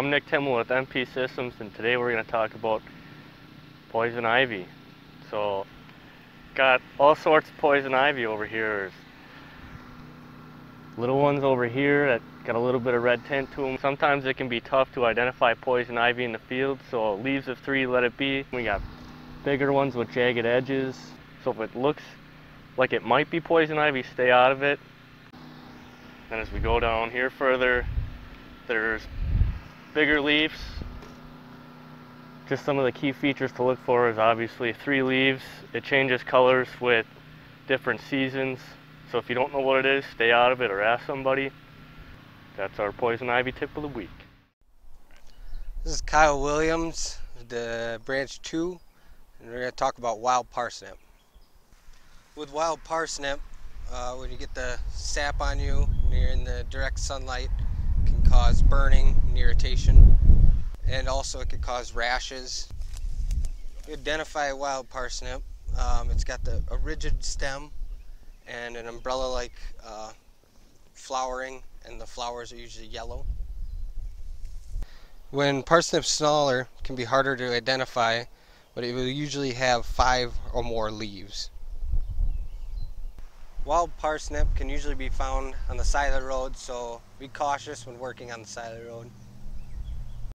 I'm Nick Timmel with MP Systems, and today we're going to talk about poison ivy. So, got all sorts of poison ivy over here. There's little ones over here that got a little bit of red tint to them. Sometimes it can be tough to identify poison ivy in the field, so leaves of three, let it be. We got bigger ones with jagged edges, so if it looks like it might be poison ivy, stay out of it. And as we go down here further, there's bigger leaves. Just some of the key features to look for is obviously three leaves. It changes colors with different seasons, so if you don't know what it is, stay out of it or ask somebody. That's our poison ivy tip of the week. This is Kyle Williams, the branch 2, and we're going to talk about wild parsnip. With wild parsnip, when you get the sap on you and you're in the direct sunlight, can cause burning and irritation, and also it could cause rashes. You identify a wild parsnip. It's got a rigid stem and an umbrella-like flowering, and the flowers are usually yellow. When parsnip's smaller, it can be harder to identify, but it will usually have 5 or more leaves. Wild parsnip can usually be found on the side of the road, so be cautious when working on the side of the road.